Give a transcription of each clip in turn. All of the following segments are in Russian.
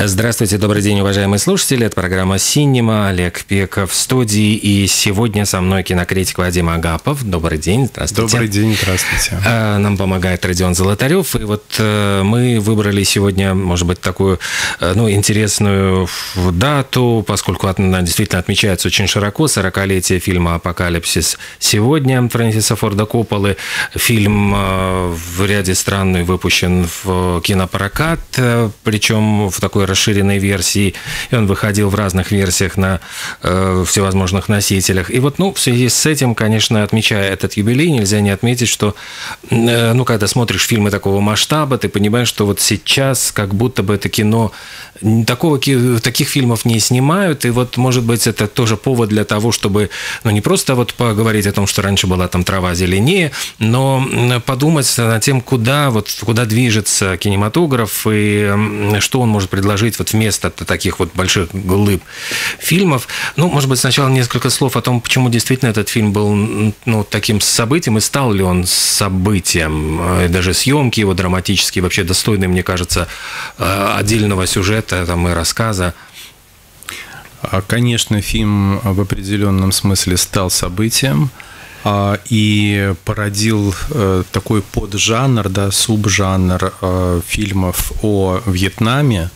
Здравствуйте, добрый день, уважаемые слушатели. Это программа «Синема», Олег Пеков в студии. И сегодня со мной кинокритик Вадим Агапов. Добрый день, здравствуйте. Добрый день, здравствуйте. Нам помогает Родион Золотарев. И вот мы выбрали сегодня, может быть, такую интересную дату, поскольку она действительно отмечается очень широко. 40-летие фильма «Апокалипсис сегодня» Фрэнсиса Форда Копполы. Фильм в ряде стран выпущен в кинопрокат, причем в такой расширенной версии, и он выходил в разных версиях на всевозможных носителях. И вот, в связи с этим, конечно, отмечая этот юбилей, нельзя не отметить, что, когда смотришь фильмы такого масштаба, ты понимаешь, что вот сейчас как будто бы это кино... Таких фильмов не снимают, и вот, может быть, это тоже повод для того, чтобы, не просто поговорить о том, что раньше была там трава зеленее, но подумать над тем, куда движется кинематограф и что он может предложить вместо таких больших глыб фильмов. Может быть, сначала несколько слов о том, почему действительно этот фильм был таким событием, и стал ли он событием, и даже съемки его драматические, вообще достойные, мне кажется, отдельного сюжета, и рассказа. Конечно, фильм в определенном смысле стал событием и породил такой поджанр, субжанр фильмов о Вьетнаме,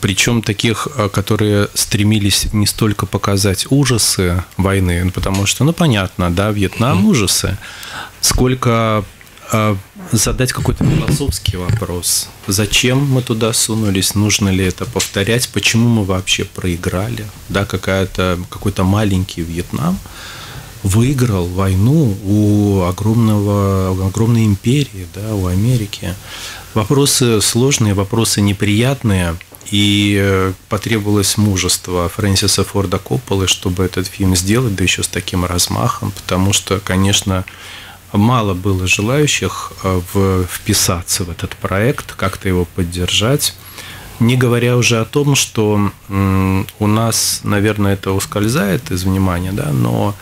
причем таких, которые стремились не столько показать ужасы войны, потому что, понятно, Вьетнам ужасы, сколько задать какой-то философский вопрос. Зачем мы туда сунулись? Нужно ли это повторять? Почему мы вообще проиграли? Какой-то маленький Вьетнам выиграл войну у огромной империи, у Америки. Вопросы сложные, вопросы неприятные. И потребовалось мужество Фрэнсиса Форда Копполы, чтобы этот фильм сделать, да еще с таким размахом, потому что, конечно, мало было желающих вписаться в этот проект, как-то его поддержать. Не говоря уже о том, что у нас, наверное, это ускользает из внимания, но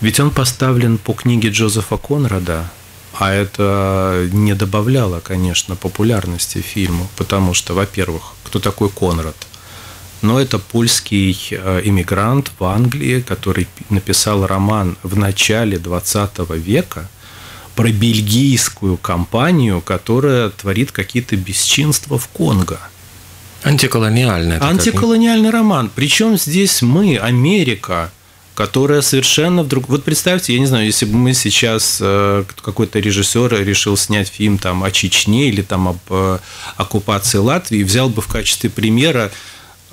ведь он поставлен по книге Джозефа Конрада, а это не добавляло, конечно, популярности фильму, потому что, во-первых, кто такой Конрад? Но это польский иммигрант в Англии, который написал роман в начале 20 века про бельгийскую компанию, которая творит какие-то бесчинства в Конго. Антиколониальный роман. Причем здесь мы, Америка, которая совершенно вдруг... Вот представьте, я не знаю, если бы мы сейчас какой-то режиссер решил снять фильм о Чечне или об оккупации Латвии, взял бы в качестве примера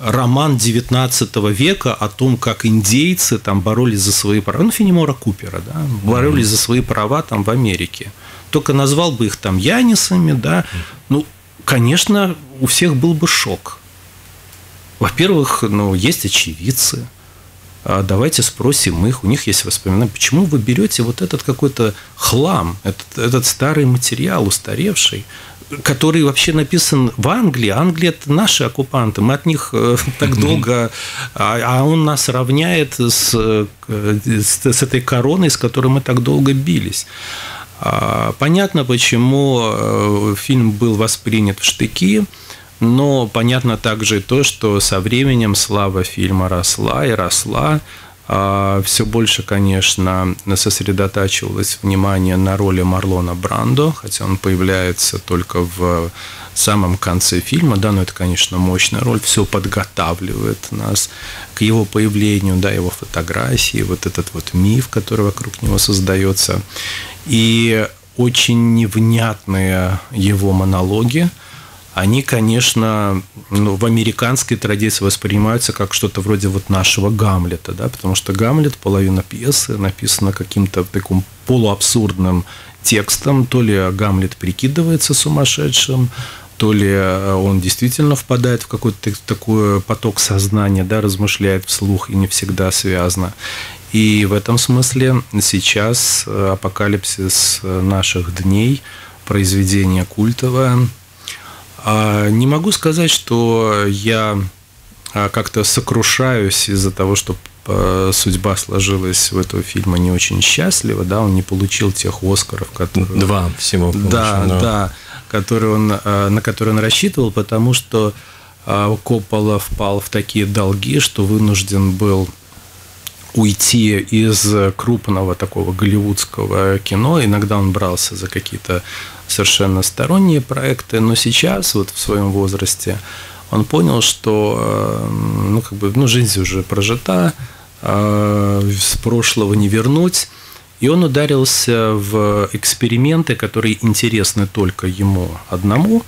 роман 19 века о том, как индейцы боролись за свои права. Фенемора Купера, боролись за свои права в Америке. Только назвал бы их янисами, конечно, у всех был бы шок. Во-первых, есть очевидцы. Давайте спросим их, у них есть воспоминания. Почему вы берете этот какой-то хлам, этот старый материал, устаревший, который вообще написан в Англии. Англия – это наши оккупанты, мы от них так долго... А он нас равняет с этой короной, с которой мы так долго бились. Понятно, почему фильм был воспринят в штыки, но понятно также и то, что со временем слава фильма росла и росла. Все больше, конечно, сосредотачивалось внимание на роли Марлона Брандо, хотя он появляется только в самом конце фильма, но это, конечно, мощная роль, все подготавливает нас к его появлению, его фотографии, этот миф, который вокруг него создается, и очень невнятные его монологи. Они, конечно, в американской традиции воспринимаются как что-то вроде нашего Гамлета, потому что Гамлет, половина пьесы, написана каким-то таким полуабсурдным текстом. То ли Гамлет прикидывается сумасшедшим, то ли он действительно впадает в какой-то такой поток сознания, размышляет вслух и не всегда связано. И в этом смысле сейчас апокалипсис наших дней, произведение культовое. Не могу сказать, что я как-то сокрушаюсь из-за того, что судьба сложилась у этого фильма не очень счастливо, он не получил тех Оскаров, которые... Два всего получил. Да, да. на который он рассчитывал, потому что Коппола впал в такие долги, что вынужден был уйти из крупного такого голливудского кино. Иногда он брался за какие-то совершенно сторонние проекты, но сейчас, вот в своем возрасте, он понял, что жизнь уже прожита, с прошлого не вернуть. И он ударился в эксперименты, которые интересны только ему одному.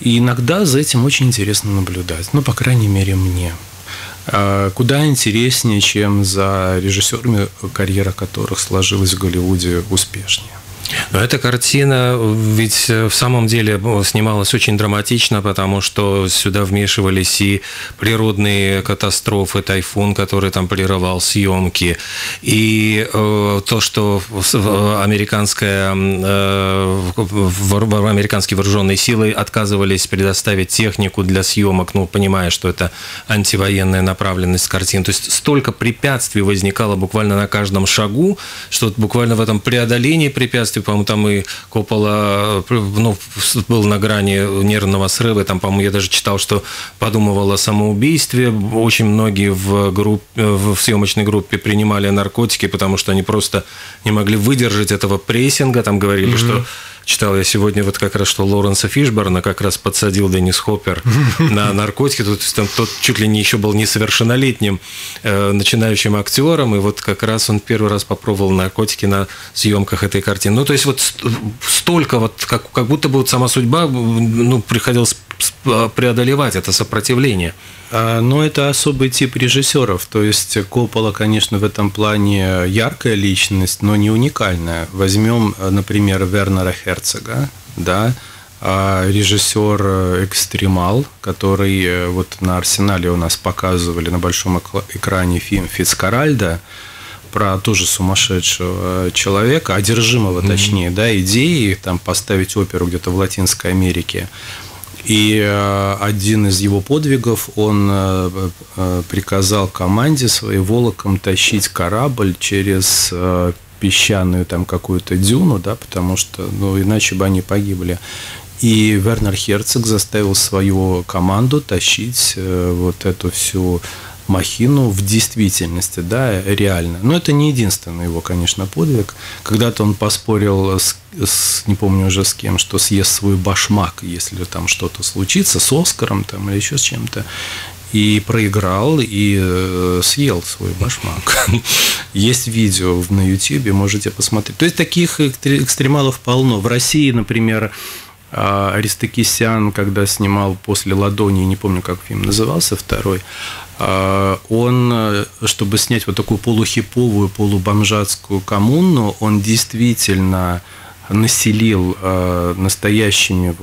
И иногда за этим очень интересно наблюдать. Ну, по крайней мере, мне. Куда интереснее, чем за режиссерами, карьера которых сложилась в Голливуде успешнее. Но эта картина ведь в самом деле снималась очень драматично, потому что сюда вмешивались и природные катастрофы, тайфун, который там прерывал съемки, и то, что американские вооруженные силы отказывались предоставить технику для съемок, понимая, что это антивоенная направленность картин. То есть столько препятствий возникало буквально на каждом шагу, что буквально в этом преодолении препятствий, по-моему, там и Коппола был на грани нервного срыва. Там, по-моему, я даже читал, что подумывал о самоубийстве. Очень многие в съемочной группе принимали наркотики, потому что они просто не могли выдержать этого прессинга. Там говорили, что... Читал я сегодня как раз, что Лоуренса Фишборна как раз подсадил Деннис Хоппер на наркотики. Тот чуть ли не еще был несовершеннолетним начинающим актером. И как раз он первый раз попробовал наркотики на съемках этой картины. То есть столько, как будто бы сама судьба приходилось преодолевать это сопротивление. Но это особый тип режиссеров. То есть Коппола, конечно, в этом плане яркая личность, но не уникальная. Возьмем, например, Вернера Херцога, да, режиссер «Экстремал», который на «Арсенале» у нас показывали на большом экране фильм «Фицкаральдо», про тоже сумасшедшего человека, одержимого, точнее, идеей поставить оперу где-то в Латинской Америке. И один из его подвигов, он приказал команде своей волоком тащить корабль через песчаную какую-то дюну, да, потому что, иначе бы они погибли. И Вернер Херцог заставил свою команду тащить эту всю махину в действительности, да, реально. Но это не единственный его, конечно, подвиг. Когда-то он поспорил с не помню уже с кем, что съест свой башмак, если там что-то случится, с Оскаром или еще с чем-то. И проиграл, и съел свой башмак. Есть видео на Ютьюбе, можете посмотреть. То есть таких экстремалов полно. В России, например, Аристокисян, когда снимал «После ладони», не помню, как фильм назывался, второй, он, чтобы снять такую полухиповую, полубомжатскую коммуну, он действительно населил настоящими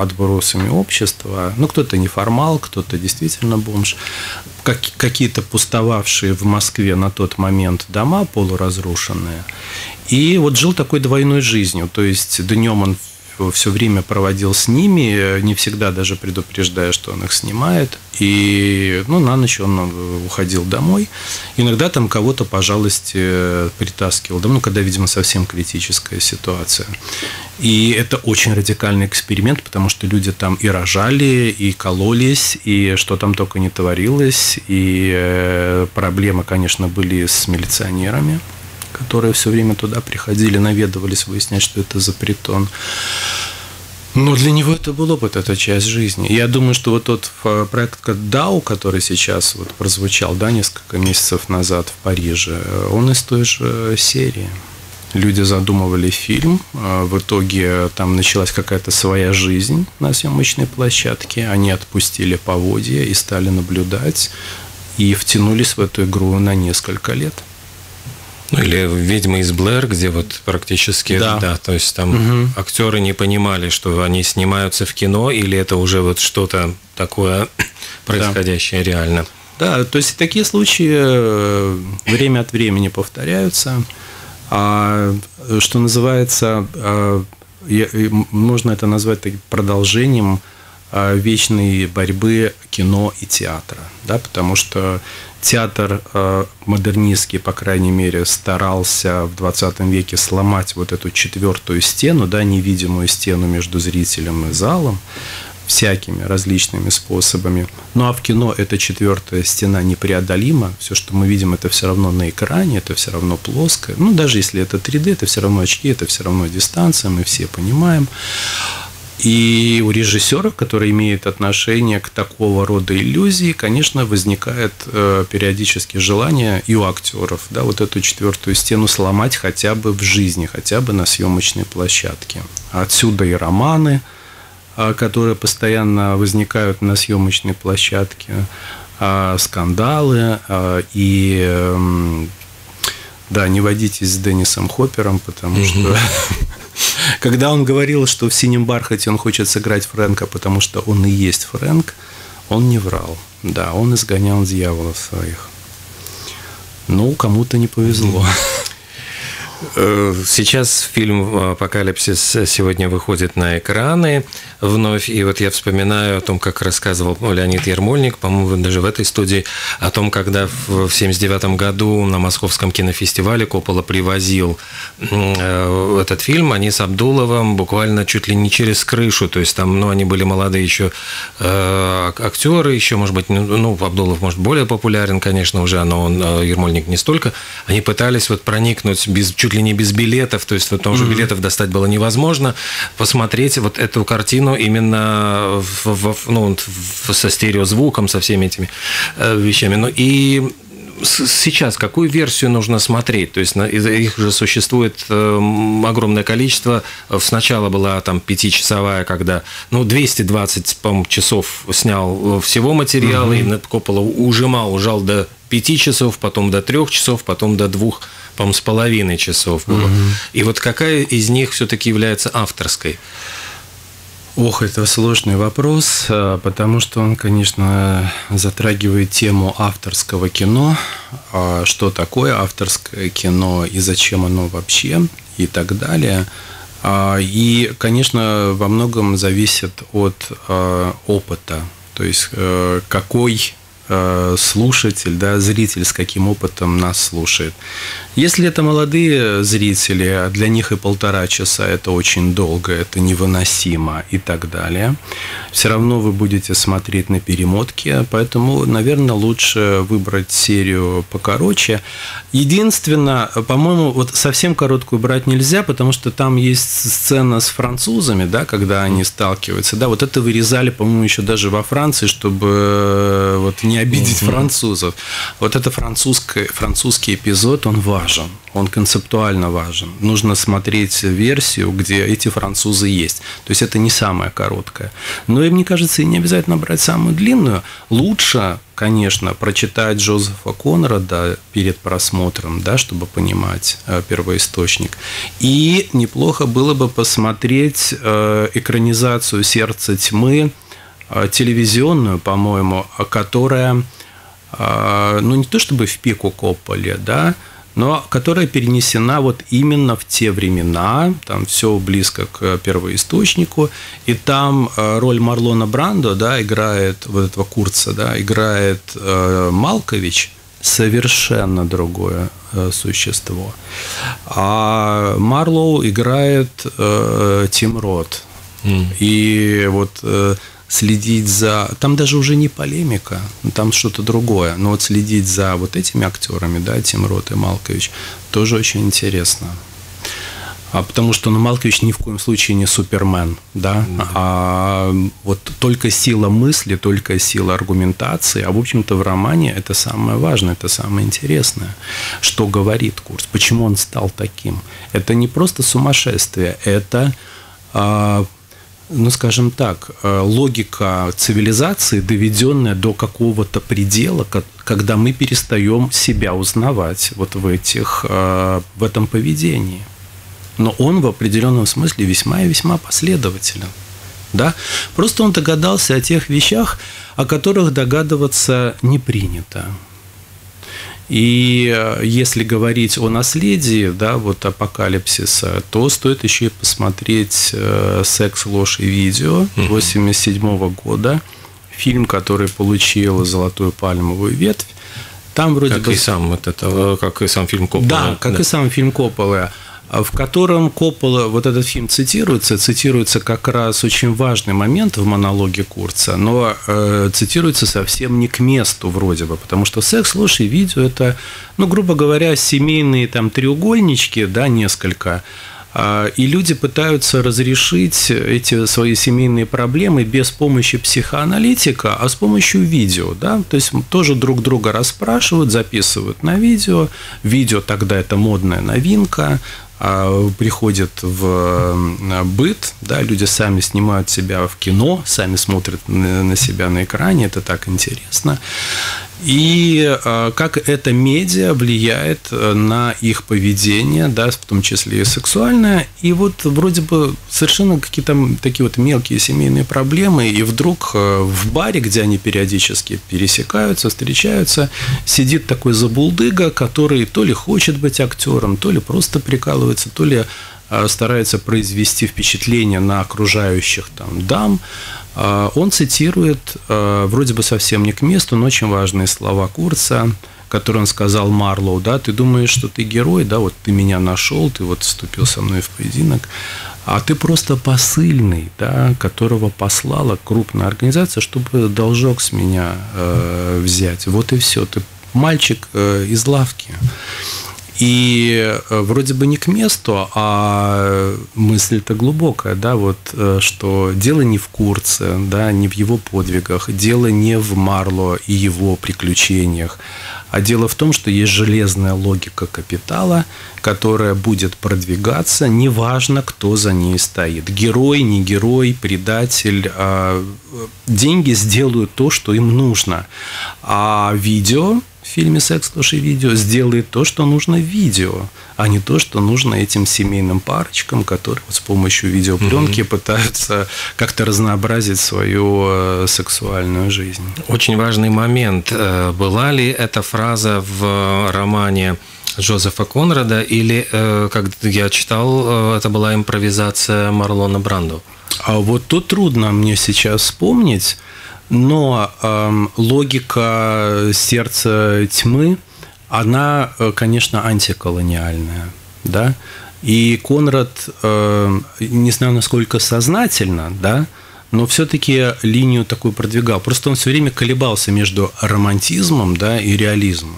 отбросами общества. Кто-то неформал, кто-то действительно бомж. Какие-то пустовавшие в Москве на тот момент дома полуразрушенные. И жил такой двойной жизнью. То есть днем он все время проводил с ними, не всегда даже предупреждая, что он их снимает. И на ночь он уходил домой. Иногда там кого-то, по жалости, притаскивал домой, когда, видимо, совсем критическая ситуация. И это очень радикальный эксперимент, потому что люди там и рожали, и кололись, и что там только не творилось. И проблемы, конечно, были с милиционерами, которые все время туда приходили, наведывались выяснять, что это за притон. Но для него это был опыт, это часть жизни. Я думаю, что тот проект «Дау», который сейчас прозвучал, да, несколько месяцев назад в Париже, он из той же серии. Люди задумывали фильм, в итоге там началась какая-то своя жизнь на съемочной площадке, они отпустили поводья и стали наблюдать, и втянулись в эту игру на несколько лет. Или «Ведьма из Блэр», где практически, да, то есть там актеры не понимали, что они снимаются в кино, или это уже что-то такое происходящее реально. Да, то есть такие случаи время от времени повторяются. А что называется, можно это назвать продолжением вечной борьбы кино и театра, да, потому что театр модернистский, по крайней мере, старался в 20 веке сломать вот эту четвертую стену, да, невидимую стену между зрителем и залом, всякими различными способами. Ну а в кино эта четвертая стена непреодолима. Все, что мы видим, это все равно на экране, это все равно плоско. Ну даже если это 3D, это все равно очки, это все равно дистанция, мы все понимаем. И у режиссеров, которые имеют отношение к такого рода иллюзии, конечно, возникает периодически желание, и у актеров, да, вот эту четвертую стену сломать хотя бы в жизни, хотя бы на съемочной площадке. Отсюда и романы, которые постоянно возникают на съемочной площадке, скандалы и... Да, не водитесь с Деннисом Хоппером, потому что... Когда он говорил, что в «Синем бархате» он хочет сыграть Фрэнка, потому что он и есть Фрэнк, он не врал. Да, он изгонял дьяволов своих. Ну, кому-то не повезло. Сейчас фильм «Апокалипсис сегодня» выходит на экраны вновь. И вот я вспоминаю о том, как рассказывал Леонид Ярмольник, по-моему, даже в этой студии, о том, когда в 1979 году на Московском кинофестивале Коппола привозил этот фильм. Они с Абдуловым буквально чуть ли не через крышу. То есть там, ну, они были молодые еще актеры, еще, может быть, ну, Абдулов, может, более популярен, конечно, уже, но он, Ермольник, не столько. Они пытались вот проникнуть чуть ли не без билетов, то есть вот там уже билетов достать было невозможно, посмотреть вот эту картину именно со стереозвуком, со всеми этими вещами. Ну и сейчас какую версию нужно смотреть? То есть их же существует огромное количество. Сначала была там 5-часовая, когда, ну, 220, по-моему, часов снял всего материала, и Коппола ужал до 5 часов, потом до 3 часов, потом до 2, по-моему, с половиной часов было. И вот какая из них все-таки является авторской? Ох, это сложный вопрос, потому что он, конечно, затрагивает тему авторского кино, что такое авторское кино и зачем оно вообще, и так далее. И, конечно, во многом зависит от опыта, то есть какой слушатель, да, зритель, с каким опытом нас слушает. Если это молодые зрители, а для них и 1,5 часа это очень долго, это невыносимо и так далее, все равно вы будете смотреть на перемотке, поэтому, наверное, лучше выбрать серию покороче. Единственное, по-моему, вот совсем короткую брать нельзя, потому что там есть сцена с французами, да, когда они сталкиваются, да, вот это вырезали, по-моему, еще даже во Франции, чтобы вот не обидеть французов. Вот это французский эпизод, он важен, он концептуально важен. Нужно смотреть версию, где эти французы есть. То есть это не самая короткая. Но, и мне кажется, и не обязательно брать самую длинную. Лучше, конечно, прочитать Джозефа Конрада перед просмотром, да, чтобы понимать первоисточник. И неплохо было бы посмотреть экранизацию «Сердце тьмы», телевизионную, по-моему, которая, ну, не то чтобы в пику Копполе, да, но которая перенесена вот именно в те времена, там все близко к первоисточнику, и там роль Марлона Брандо, да, играет, вот этого Курца, да, играет Малкович, совершенно другое существо. А Марлоу играет Тим Рот. И вот... следить за... Там даже уже не полемика, там что-то другое. Но вот следить за вот этими актерами, да, Тим Рот и Малкович, тоже очень интересно. Потому что, ну, Малкович ни в коем случае не Супермен, да? Вот только сила мысли, только сила аргументации. А, в общем-то, в романе это самое важное, это самое интересное. Что говорит Курц, почему он стал таким. Это не просто сумасшествие, это... ну, скажем так, логика цивилизации, доведенная до какого-то предела, когда мы перестаем себя узнавать вот в этом поведении. Но он в определенном смысле весьма и весьма последователен. Да? Просто он догадался о тех вещах, о которых догадываться не принято. И если говорить о наследии, да, вот апокалипсиса, то стоит еще и посмотреть «Секс, ложь и видео» 1987 года. Фильм, который получил «Золотую пальмовую ветвь». Там вроде как бы... как и сам фильм Коппола. Да, как и сам фильм Коппола, в котором Коппола, вот этот фильм цитируется как раз очень важный момент в монологе Курца, но цитируется совсем не к месту вроде бы, потому что «Секс, ложь и видео» – это, ну, грубо говоря, семейные там треугольнички, да, несколько, и люди пытаются разрешить эти свои семейные проблемы без помощи психоаналитика, а с помощью видео, да, то есть тоже друг друга расспрашивают, записывают на видео, видео тогда это модная новинка, приходит в быт, да, люди сами снимают себя в кино, сами смотрят на себя на экране, это так интересно. И как это медиа влияет на их поведение, да, в том числе и сексуальное. И вот вроде бы совершенно какие-то такие вот мелкие семейные проблемы. И вдруг в баре, где они периодически пересекаются, встречаются, сидит такой забулдыга, который то ли хочет быть актером, то ли просто прикалывается, то ли старается произвести впечатление на окружающих там дам. Он цитирует, вроде бы совсем не к месту, но очень важные слова Курца, которые он сказал Марлоу, да, ты думаешь, что ты герой, да, вот ты меня нашел, ты вот вступил со мной в поединок, а ты просто посыльный, да, которого послала крупная организация, чтобы должок с меня взять, вот и все, ты мальчик из лавки. И вроде бы не к месту, а мысль-то глубокая, да, вот, что дело не в Курце, да, не в его подвигах, дело не в Марло и его приключениях, а дело в том, что есть железная логика капитала, которая будет продвигаться, неважно, кто за ней стоит, герой, не герой, предатель, деньги сделают то, что им нужно, а видео... в фильме «Секс, ложь и видео» сделает то, что нужно видео, а не то, что нужно этим семейным парочкам, которые вот с помощью видеопленки пытаются как-то разнообразить свою сексуальную жизнь. Очень важный момент. Была ли эта фраза в романе Джозефа Конрада, или, как я читал, это была импровизация Марлона Брандо? А вот тут трудно мне сейчас вспомнить. Но логика сердца тьмы, она, конечно, антиколониальная, да. И Конрад, не знаю, насколько сознательно, да, но все-таки линию такую продвигал. Просто он все время колебался между романтизмом, да, и реализмом.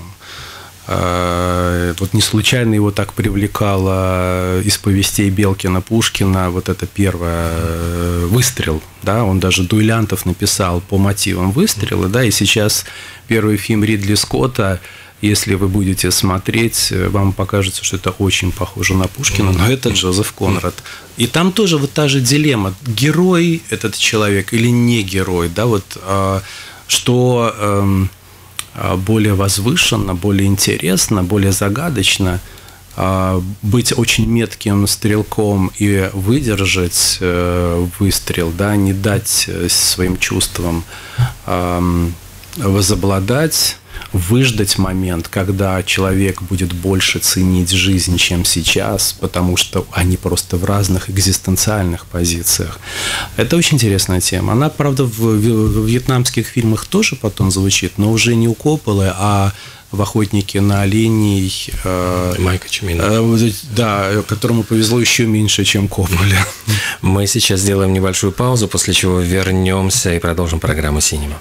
Вот не случайно его так привлекала из повестей Белкина, Пушкина вот это первое «Выстрел». Да, он даже дуэлянтов написал по мотивам «Выстрела». Да, и сейчас первый фильм Ридли Скотта, если вы будете смотреть, вам покажется, что это очень похоже на Пушкина, но это Джозеф Конрад. И там тоже вот та же дилемма: герой этот человек или не герой, да, вот что... более возвышенно, более интересно, более загадочно быть очень метким стрелком и выдержать выстрел, да, не дать своим чувствам возобладать, выждать момент, когда человек будет больше ценить жизнь, чем сейчас, потому что они просто в разных экзистенциальных позициях. Это очень интересная тема. Она, правда, в вьетнамских фильмах тоже потом звучит, но уже не у Копполы, а в «Охотнике на оленей», Майка Чимина, да, которому повезло еще меньше, чем Копполе. Мы сейчас сделаем небольшую паузу, после чего вернемся и продолжим программу «Синема».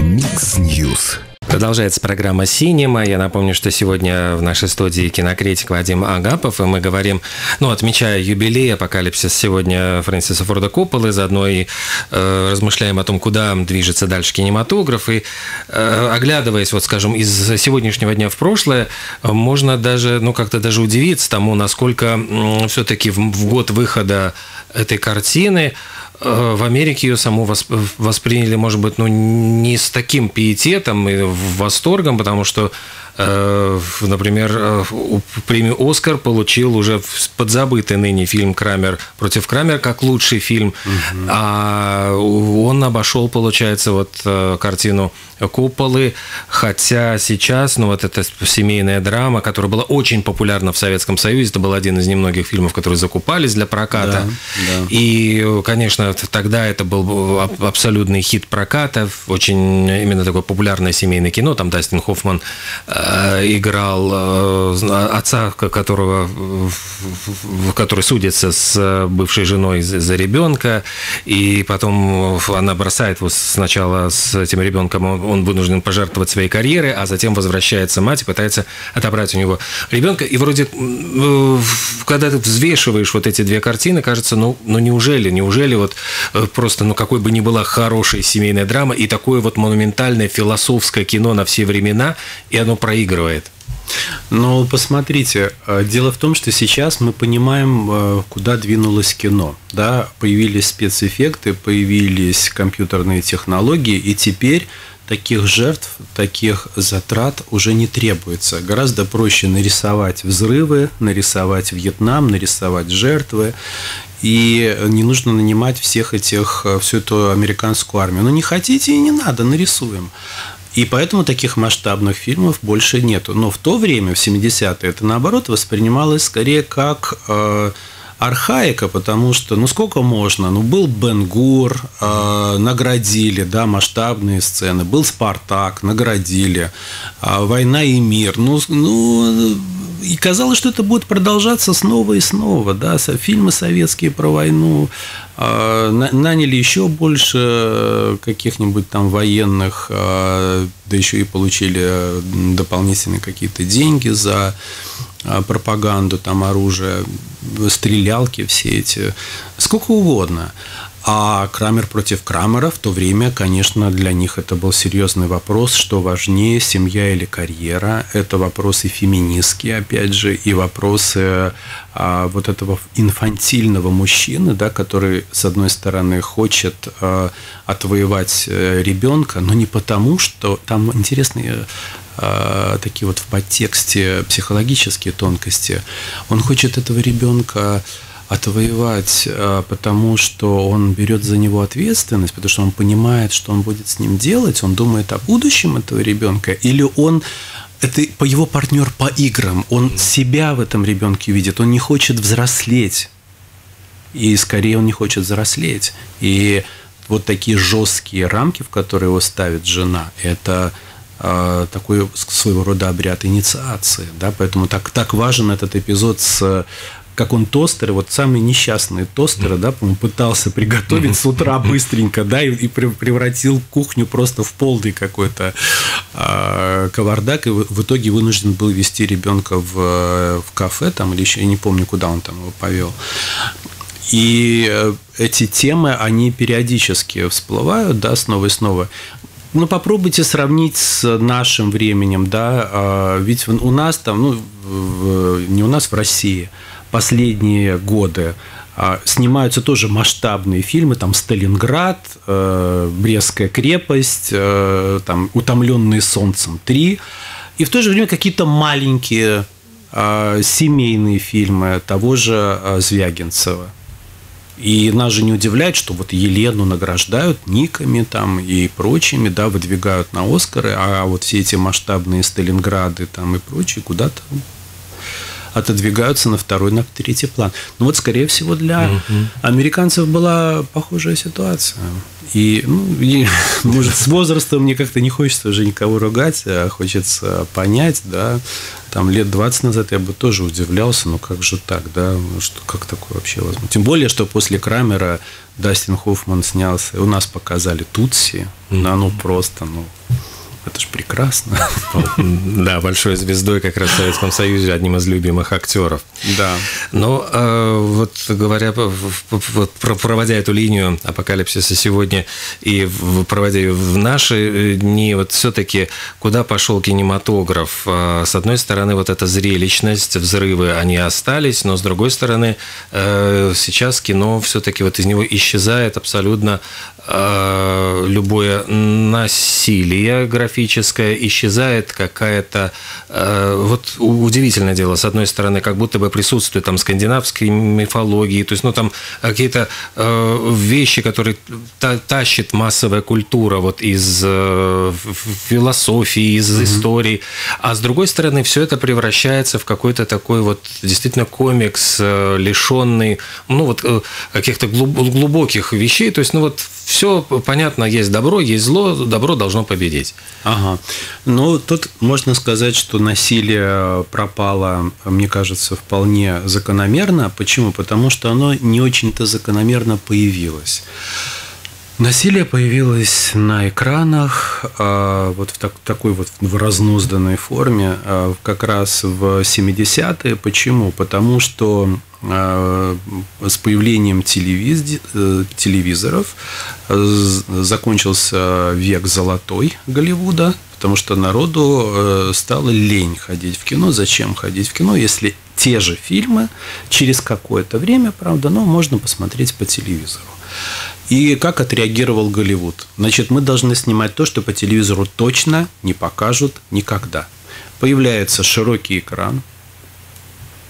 Микс Ньюс. Продолжается программа «Синема». Я напомню, что сегодня в нашей студии кинокритик Вадим Агапов, и мы говорим, ну, отмечая юбилей «Апокалипсис сегодня» Фрэнсиса Форда Копполы, заодно и размышляем о том, куда движется дальше кинематограф. И оглядываясь, вот, скажем, из сегодняшнего дня в прошлое, можно даже, ну, как-то даже удивиться тому, насколько все-таки в год выхода этой картины в Америке ее саму восприняли, может быть, ну, не с таким пиететом и восторгом, потому что, например, премию «Оскар» получил уже подзабытый ныне фильм «Крамер против Крамер» как лучший фильм, а он он обошел, получается, вот картину «Куполы», хотя сейчас, ну вот эта семейная драма, которая была очень популярна в Советском Союзе, это был один из немногих фильмов, которые закупались для проката, да. И, конечно, тогда это был абсолютный хит проката, очень именно такое популярное семейное кино, там Дастин Хоффман играл отца, который судится с бывшей женой за ребенка, и потом она бросает его сначала с этим ребенком, он вынужден пожертвовать своей карьерой, а затем возвращается мать и пытается отобрать у него ребенка. И вроде, когда ты взвешиваешь вот эти две картины, кажется, ну неужели вот просто, ну какой бы ни была хорошая семейная драма, и такое вот монументальное философское кино на все времена, и оно проигрывает. Но посмотрите, дело в том, что сейчас мы понимаем, куда двинулось кино. Да? Появились спецэффекты, появились компьютерные технологии, и теперь таких жертв, таких затрат уже не требуется. Гораздо проще нарисовать взрывы, нарисовать Вьетнам, нарисовать жертвы. И не нужно нанимать всю эту американскую армию. Ну, не хотите и не надо, нарисуем. И поэтому таких масштабных фильмов больше нету. Но в то время, в 70-е, это наоборот воспринималось скорее как архаика, потому что, ну, сколько можно? Ну, был Бен-Гур, наградили, да, масштабные сцены. Был Спартак, наградили. Война и мир. Ну, и казалось, что это будет продолжаться снова и снова. Да? Фильмы советские про войну. Наняли еще больше каких-нибудь там военных, да еще и получили дополнительные какие-то деньги за пропаганду, там оружие, стрелялки все эти, сколько угодно. А Крамер против Крамера в то время, конечно, для них это был серьезный вопрос, что важнее, семья или карьера. Это вопросы феминистские, опять же, и вопросы вот этого инфантильного мужчины, да, который, с одной стороны, хочет отвоевать ребенка, но не потому, что там интересные такие вот в подтексте психологические тонкости. Он хочет этого ребенка отвоевать, потому что он берет за него ответственность, потому что он понимает, что он будет с ним делать, он думает о будущем этого ребенка, или он, это его партнер по играм, он себя в этом ребенке видит, он не хочет взрослеть, и скорее он не хочет взрослеть. И вот такие жесткие рамки, в которые его ставит жена, это такой своего рода обряд инициации, да, поэтому так важен этот эпизод с... Как он тостеры, вот самые несчастные тостеры, да, по-моему, пытался приготовить с утра быстренько, да, и превратил кухню просто в полный какой-то кавардак, и в итоге вынужден был вести ребенка в кафе, там, или еще, я не помню, куда он там его повел. И эти темы, они периодически всплывают, да, снова и снова. Ну, попробуйте сравнить с нашим временем, да, ведь у нас там, не у нас, в России, последние годы снимаются тоже масштабные фильмы, там «Сталинград», «Брестская крепость», там «Утомленные солнцем 3», и в то же время какие-то маленькие семейные фильмы того же Звягинцева. И нас же не удивляет, что вот Елену награждают никами там и прочими, да, выдвигают на Оскары, а вот все эти масштабные «Сталинграды» там и прочие куда-то отодвигаются на второй, на третий план. Ну вот, скорее всего, для американцев была похожая ситуация. И, может, с возрастом мне как-то не хочется уже никого ругать, а хочется понять, да, там лет 20 назад я бы тоже удивлялся, ну как же так, да, что, как такое вообще возможно. Тем более, что после Крамера Дастин Хоффман снялся, у нас показали «Тутси», да, ну просто, ну... Это ж прекрасно. Да, большой звездой как раз в Советском Союзе, одним из любимых актеров. Да. Но вот говоря, проводя эту линию апокалипсиса сегодня и проводя ее в наши дни, вот все-таки куда пошел кинематограф? С одной стороны, вот эта зрелищность, взрывы, они остались, но с другой стороны, сейчас кино все-таки вот из него исчезает абсолютно любое насилие графическое, кинематографическое, исчезает какая-то... вот удивительное дело. С одной стороны, как будто бы присутствует там скандинавской мифологии, то есть, ну, там какие-то вещи, которые тащит массовая культура вот из философии, из истории. А с другой стороны, все это превращается в какой-то такой вот действительно комикс, лишенный, ну, вот каких-то глубоких вещей. То есть, ну, вот все понятно, есть добро, есть зло, добро должно победить. Ага. Ну, тут можно сказать, что насилие пропало, мне кажется, вполне закономерно. Почему? Потому что оно не очень-то закономерно появилось. Насилие появилось на экранах вот в такой вот в разнузданной форме как раз в 70-е. Почему? Потому что с появлением телевизоров закончился век золотой Голливуда, потому что народу стало лень ходить в кино. Зачем ходить в кино, если те же фильмы через какое-то время, правда, но можно посмотреть по телевизору? И как отреагировал Голливуд? Значит, мы должны снимать то, что по телевизору точно не покажут никогда. Появляется широкий экран.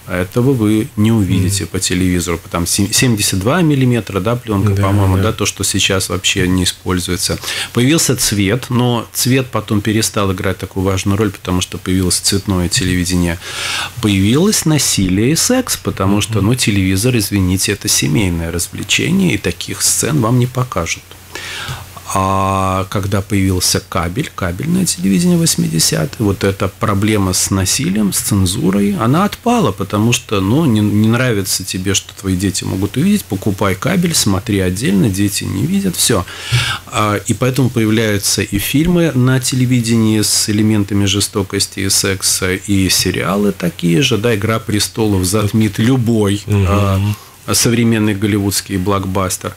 А этого вы не увидите по телевизору. Там 72 миллиметра, да, пленка, да, по-моему, да. Да, то, что сейчас вообще не используется. Появился цвет, но цвет потом перестал играть такую важную роль, потому что появилось цветное телевидение. Появилось насилие и секс, потому что, ну, телевизор, извините, это семейное развлечение, и таких сцен вам не покажут. А когда появился кабель, кабельное телевидение 80-е, вот эта проблема с насилием, с цензурой, она отпала, потому что, ну, не нравится тебе, что твои дети могут увидеть, покупай кабель, смотри отдельно, дети не видят, все. И поэтому появляются и фильмы на телевидении с элементами жестокости и секса, и сериалы такие же, да, «Игра престолов» затмит любой... современный голливудский блокбастер.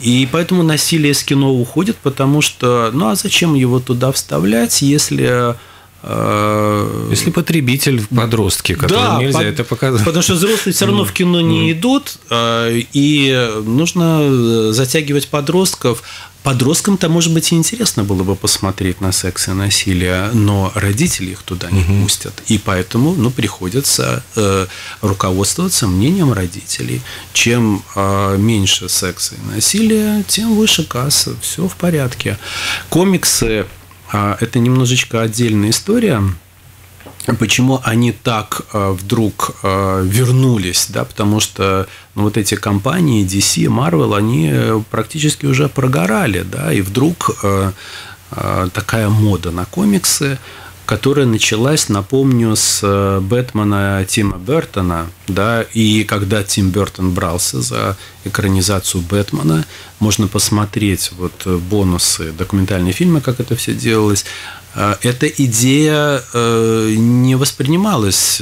И поэтому насилие с кино уходит, потому что, ну, а зачем его туда вставлять, если... Если потребитель подростки, которым да, нельзя это показать. Потому что взрослые все равно в кино не идут, и нужно затягивать подростков. Подросткам-то, может быть, и интересно было бы посмотреть на секс и насилие, но родители их туда не пустят. И поэтому, ну, приходится руководствоваться мнением родителей. Чем меньше секса и насилия, тем выше касса. Все в порядке. Комиксы. Это немножечко отдельная история. Почему они так вдруг вернулись? Да? Потому что, ну, вот эти компании DC, Marvel, они практически уже прогорали. Да? И вдруг такая мода на комиксы, которая началась, напомню, с Бэтмена Тима Бертона. Да? И когда Тим Бертон брался за экранизацию Бэтмена, можно посмотреть вот бонусы, документальные фильмы, как это все делалось. Эта идея не воспринималась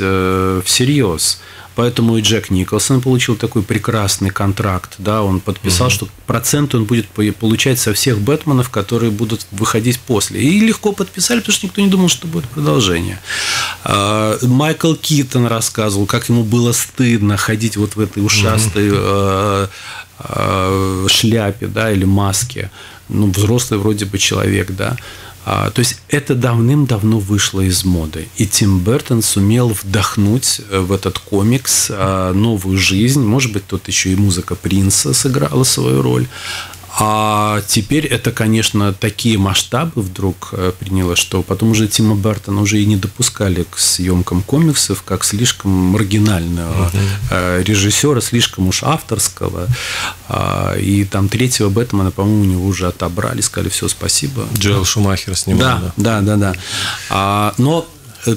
всерьез. Поэтому и Джек Николсон получил такой прекрасный контракт. Да, он подписал, что проценты он будет получать со всех Бэтменов, которые будут выходить после. И легко подписали, потому что никто не думал, что будет продолжение. Майкл Китон рассказывал, как ему было стыдно ходить вот в этой ужасной шляпе, да, или маске. Ну, взрослый вроде бы человек, да. То есть это давным-давно вышло из моды. И Тим Бертон сумел вдохнуть в этот комикс новую жизнь. Может быть, тут еще и музыка Принса сыграла свою роль. А теперь это, конечно, такие масштабы вдруг приняло, что потом уже Тима Бертона уже и не допускали к съемкам комиксов, как слишком маргинального режиссера, слишком уж авторского. И там третьего Бэтмена, по-моему, у него уже отобрали, сказали, все, спасибо. Джоэл Шумахер снимал. Да, да, да, да. Но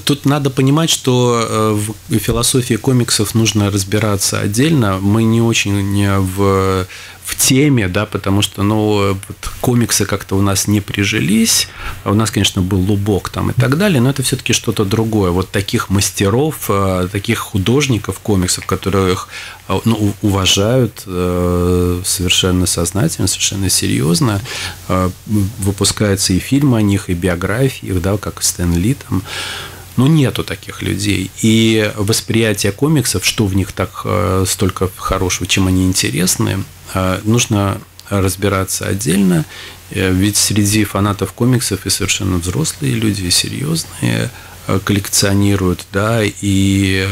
тут надо понимать, что в философии комиксов нужно разбираться отдельно. Мы не очень в теме, да, потому что, ну, комиксы как-то у нас не прижились. У нас, конечно, был Лубок там и так далее, но это все-таки что-то другое. Вот таких мастеров, таких художников комиксов, которых, ну, уважают совершенно сознательно, совершенно серьезно. Выпускаются и фильмы о них, и биографии, да, как Стэн Ли там. Ну, нету таких людей. И восприятие комиксов, что в них так столько хорошего, чем они интересны, нужно разбираться отдельно, ведь среди фанатов комиксов и совершенно взрослые люди, и серьезные коллекционируют, да, и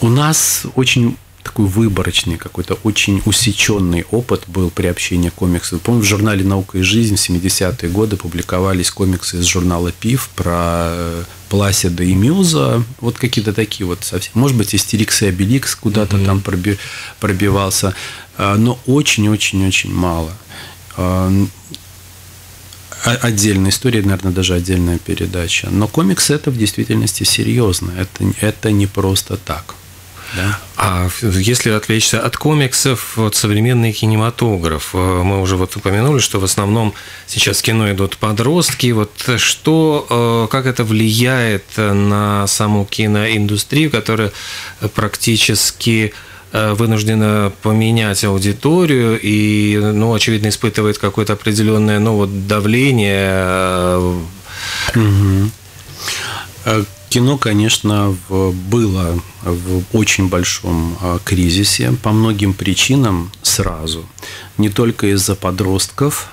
у нас очень такой выборочный какой-то, очень усеченный опыт был при общении комиксов. Помню, в журнале «Наука и жизнь» в 70-е годы публиковались комиксы из журнала «Пиф» про Пласида и Мюза. Вот какие-то такие вот совсем. Может быть, «Истерикс» и «Обеликс» куда-то там пробивался. Но очень-очень-очень мало. Отдельная история, наверное, даже отдельная передача. Но комиксы – это в действительности серьезно. Это не просто так. Да? А если отвлечься от комиксов, вот современный кинематограф, мы уже вот упомянули, что в основном сейчас в кино идут подростки, вот что, как это влияет на саму киноиндустрию, которая практически вынуждена поменять аудиторию и, ну, очевидно, испытывает какое-то определенное, ну, вот, давление? Кино, конечно, было в очень большом кризисе по многим причинам сразу. Не только из-за подростков,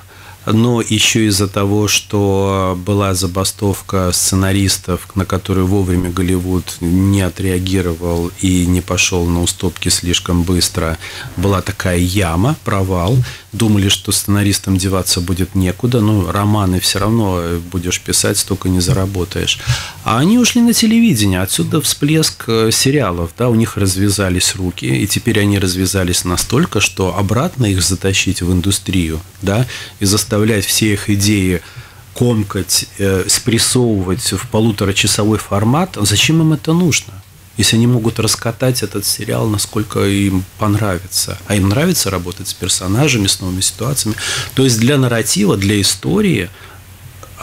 но еще из-за того, что была забастовка сценаристов, на которую вовремя Голливуд не отреагировал и не пошел на уступки слишком быстро. Была такая яма, провал. Думали, что сценаристам деваться будет некуда. Ну, романы все равно будешь писать, столько не заработаешь. А они ушли на телевидение. Отсюда всплеск сериалов. Да? У них развязались руки. И теперь они развязались настолько, что обратно их затащить в индустрию, да, и заставлять все их идеи комкать, спрессовывать в полуторачасовой формат. Зачем им это нужно? Если они могут раскатать этот сериал, насколько им понравится. А им нравится работать с персонажами, с новыми ситуациями. То есть для нарратива, для истории,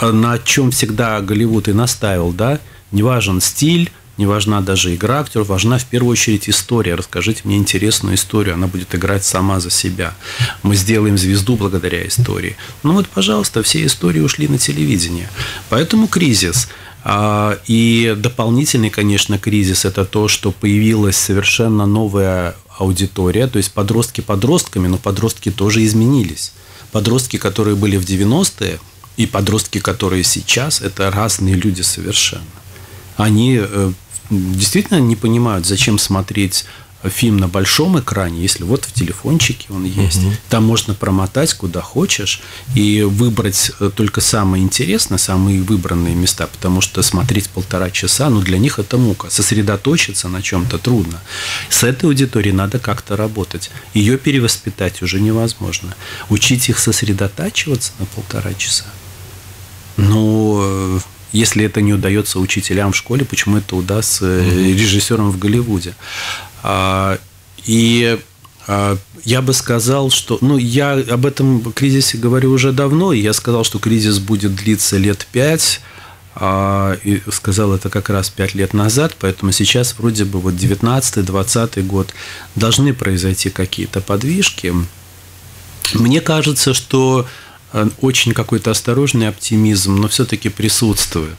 на чем всегда Голливуд и настаивал, да, не важен стиль, не важна даже игра актеров, важна в первую очередь история. Расскажите мне интересную историю, она будет играть сама за себя. Мы сделаем звезду благодаря истории. Ну вот, пожалуйста, все истории ушли на телевидение. Поэтому кризис. И дополнительный, конечно, кризис – это то, что появилась совершенно новая аудитория, то есть подростки подростками, но подростки тоже изменились. Подростки, которые были в 90-е, и подростки, которые сейчас – это разные люди совершенно. Они действительно не понимают, зачем смотреть фильм на большом экране, если вот в телефончике он есть. Там можно промотать куда хочешь и выбрать только самые интересные, самые выбранные места, потому что смотреть полтора часа, ну, для них это мука. Сосредоточиться на чем-то трудно. С этой аудиторией надо как-то работать. Ее перевоспитать уже невозможно. Учить их сосредотачиваться на полтора часа. Ну, если это не удается учителям в школе, почему это удастся режиссерам в Голливуде? И я бы сказал, что... Ну, я об этом кризисе говорю уже давно, и я сказал, что кризис будет длиться лет 5. И сказал это как раз 5 лет назад, поэтому сейчас вроде бы вот 19-20 год должны произойти какие-то подвижки. Мне кажется, что очень какой-то осторожный оптимизм, но все-таки присутствует.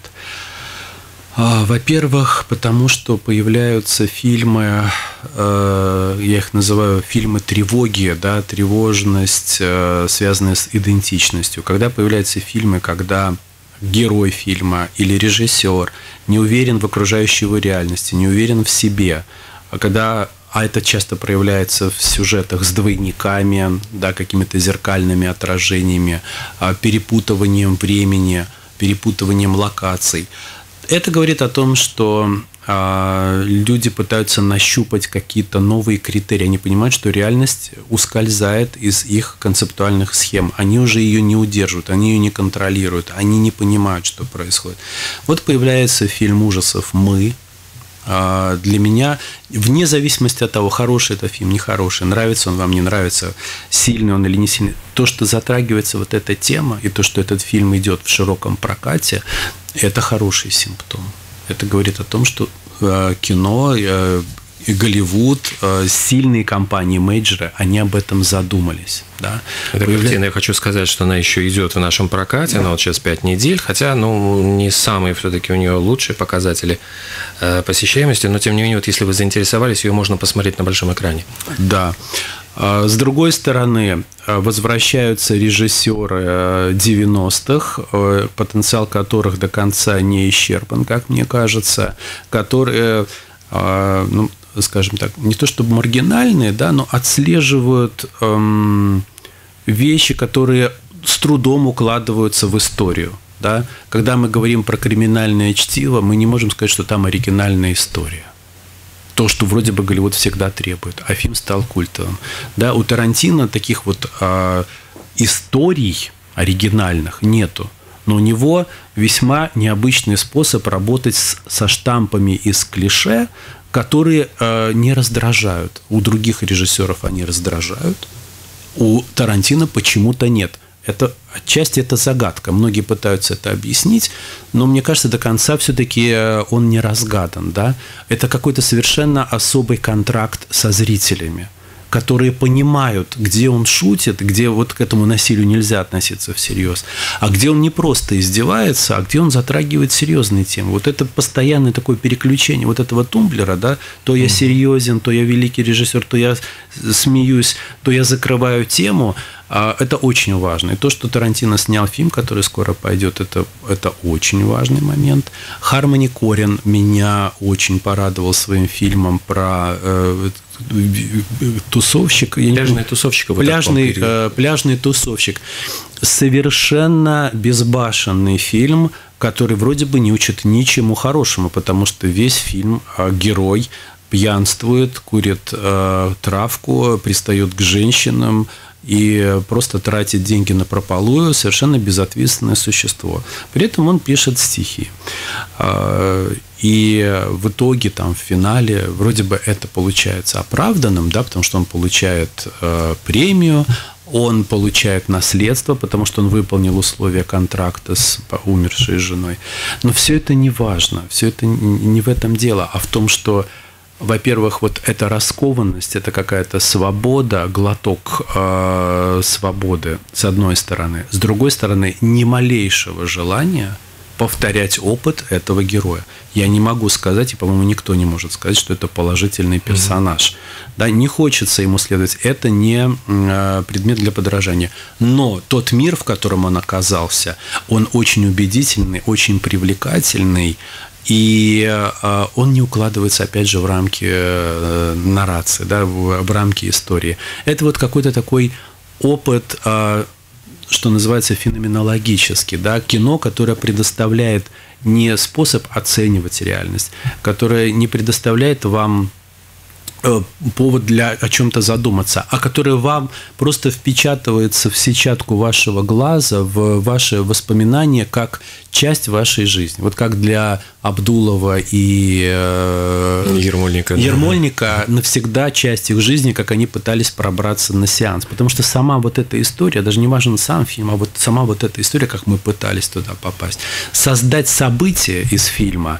Во-первых, потому что появляются фильмы, я их называю фильмы тревоги, да, тревожность, связанная с идентичностью. Когда появляются фильмы, когда герой фильма или режиссер не уверен в окружающей его реальности, не уверен в себе, когда... А это часто проявляется в сюжетах с двойниками, да, какими-то зеркальными отражениями, перепутыванием времени, перепутыванием локаций. Это говорит о том, что люди пытаются нащупать какие-то новые критерии. Они понимают, что реальность ускользает из их концептуальных схем. Они уже ее не удерживают, они ее не контролируют, они не понимают, что происходит. Вот появляется фильм ужасов «Мы». Для меня, вне зависимости от того, хороший это фильм, нехороший, нравится он вам, не нравится, сильный он или не сильный, то, что затрагивается вот эта тема, и то, что этот фильм идет в широком прокате, это хороший симптом. Это говорит о том, что кино, Голливуд, сильные компании, мейджеры, они об этом задумались. Да? Эта картина, я хочу сказать, что она еще идет в нашем прокате, она вот сейчас 5 недель, хотя, ну, не самые все-таки у нее лучшие показатели посещаемости, но тем не менее, вот если вы заинтересовались, ее можно посмотреть на большом экране. Да. С другой стороны, возвращаются режиссеры 90-х, потенциал которых до конца не исчерпан, как мне кажется, которые, ну, скажем так, не то чтобы маргинальные, да, но отслеживают вещи, которые с трудом укладываются в историю. Да? Когда мы говорим про криминальное чтиво, мы не можем сказать, что там оригинальная история. То, что вроде бы Голливуд всегда требует. А фильм стал культовым. Да, у Тарантино таких вот историй оригинальных нету. Но у него весьма необычный способ работать со штампами из клише, которые не раздражают. У других режиссеров они раздражают. У Тарантино почему-то нет. Это, отчасти это загадка. Многие пытаются это объяснить, но мне кажется, до конца все-таки он не разгадан. Да? Это какой-то совершенно особый контракт со зрителями, которые понимают, где он шутит, где вот к этому насилию нельзя относиться всерьез, а где он не просто издевается, а где он затрагивает серьезные темы. Вот это постоянное такое переключение вот этого тумблера, да, то я серьезен, то я великий режиссер, то я смеюсь, то я закрываю тему. Это очень важно. И то, что Тарантино снял фильм, который скоро пойдет, это очень важный момент. Хармони Корин меня очень порадовал своим фильмом про тусовщик. Пляжный тусовщик. Совершенно безбашенный фильм, который вроде бы не учит ничему хорошему, потому что весь фильм герой пьянствует, курит травку, пристает к женщинам и просто тратит деньги напропалую, совершенно безответственное существо. При этом он пишет стихи. И в итоге, там, в финале, вроде бы это получается оправданным, да, потому что он получает премию, он получает наследство, потому что он выполнил условия контракта с умершей женой. Но все это не важно, все это не в этом дело, а в том, что, во-первых, вот эта раскованность, это какая-то свобода, глоток свободы, с одной стороны. С другой стороны, ни малейшего желания повторять опыт этого героя. Я не могу сказать, и, по-моему, никто не может сказать, что это положительный персонаж. Да, не хочется ему следовать. Это не предмет для подражания. Но тот мир, в котором он оказался, он очень убедительный, очень привлекательный. И он не укладывается, опять же, в рамки нарации, да, в рамки истории. Это вот какой-то такой опыт, что называется, феноменологический. Да, кино, которое предоставляет не способ оценивать реальность, которое не предоставляет вам повод для о чем-то задуматься, а который вам просто впечатывается в сетчатку вашего глаза, в ваши воспоминания, как часть вашей жизни. Вот как для Абдулова и Ермольника навсегда часть их жизни, как они пытались пробраться на сеанс. Потому что сама вот эта история, даже не важен сам фильм, а вот сама вот эта история, как мы пытались туда попасть. Создать события из фильма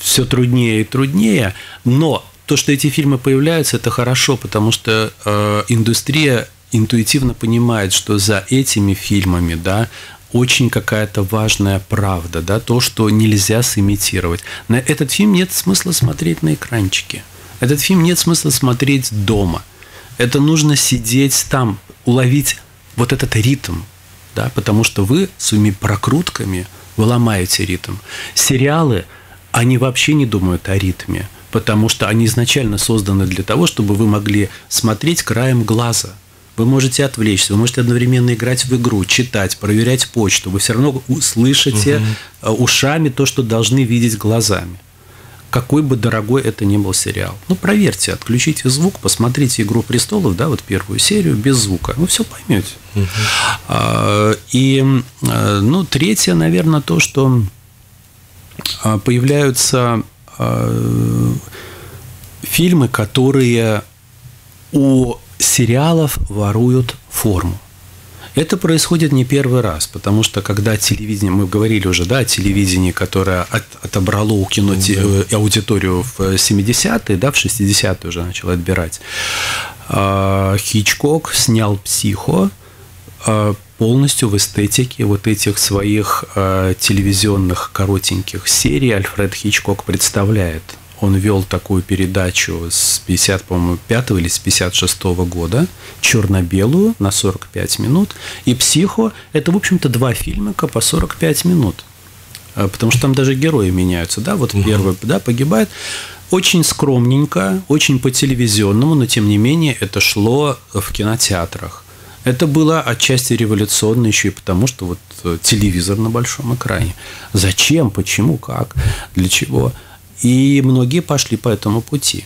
все труднее и труднее, но то, что эти фильмы появляются, это хорошо, потому что индустрия интуитивно понимает, что за этими фильмами, да, очень какая-то важная правда, да, то, что нельзя сымитировать. На этот фильм нет смысла смотреть на экранчике. Этот фильм нет смысла смотреть дома. Это нужно сидеть там, уловить вот этот ритм, да, потому что вы своими прокрутками вы ломаете ритм. Сериалы, они вообще не думают о ритме, потому что они изначально созданы для того, чтобы вы могли смотреть краем глаза. Вы можете отвлечься, вы можете одновременно играть в игру, читать, проверять почту. Вы все равно слышите ушами то, что должны видеть глазами. Какой бы дорогой это ни был сериал. Ну, проверьте, отключите звук, посмотрите «Игру престолов», да, вот первую серию без звука. Вы все поймете. И, ну, третье, наверное, то, что появляются фильмы, которые у сериалов воруют форму. Это происходит не первый раз, потому что когда телевидение, мы говорили уже, да, о телевидении, которое отобрало у кино аудиторию в 70-е, да, в 60-е уже начало отбирать. Хичкок снял «Психо» полностью в эстетике вот этих своих телевизионных коротеньких серий. Альфред Хичкок представляет Он вел такую передачу с 55 или с 56 года, черно-белую на 45 минут. И «Психо» – это, в общем-то, два фильмика по 45 минут. Потому что там даже герои меняются. Да? Вот первый погибает. Очень скромненько, очень по-телевизионному, но, тем не менее, это шло в кинотеатрах. Это было отчасти революционно еще и потому, что вот телевизор на большом экране. Зачем, почему, как, для чего? И многие пошли по этому пути.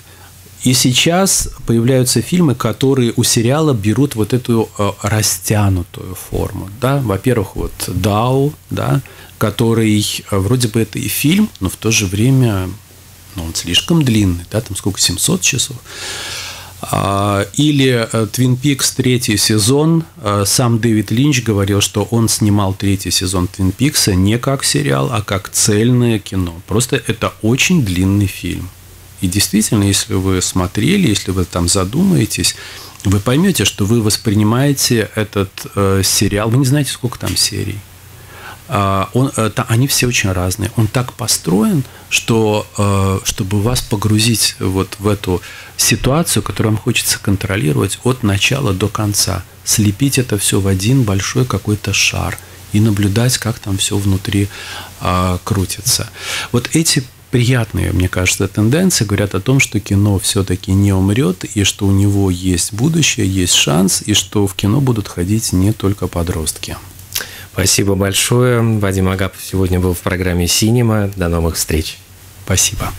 И сейчас появляются фильмы, которые у сериала берут вот эту растянутую форму. Да? Во-первых, вот «Дау», да? Который вроде бы это и фильм, но в то же время он слишком длинный. Да? Там сколько? 700 часов. Или «Твин Пикс» третий сезон. Сам Дэвид Линч говорил, что он снимал третий сезон «Твин Пикса» не как сериал, а как цельное кино. Просто это очень длинный фильм. И действительно, если вы смотрели, если вы там задумаетесь, вы поймете, что вы воспринимаете этот сериал. Вы не знаете, сколько там серий. Они все очень разные. Он так построен, что, чтобы вас погрузить вот в эту ситуацию, которую вам хочется контролировать от начала до конца. Слепить это все в один большой какой-то шар и наблюдать, как там все внутри крутится. Вот эти приятные, мне кажется, тенденции говорят о том, что кино все-таки не умрет, и что у него есть будущее, есть шанс, и что в кино будут ходить не только подростки. Спасибо большое. Вадим Агапов сегодня был в программе «Синема». До новых встреч. Спасибо.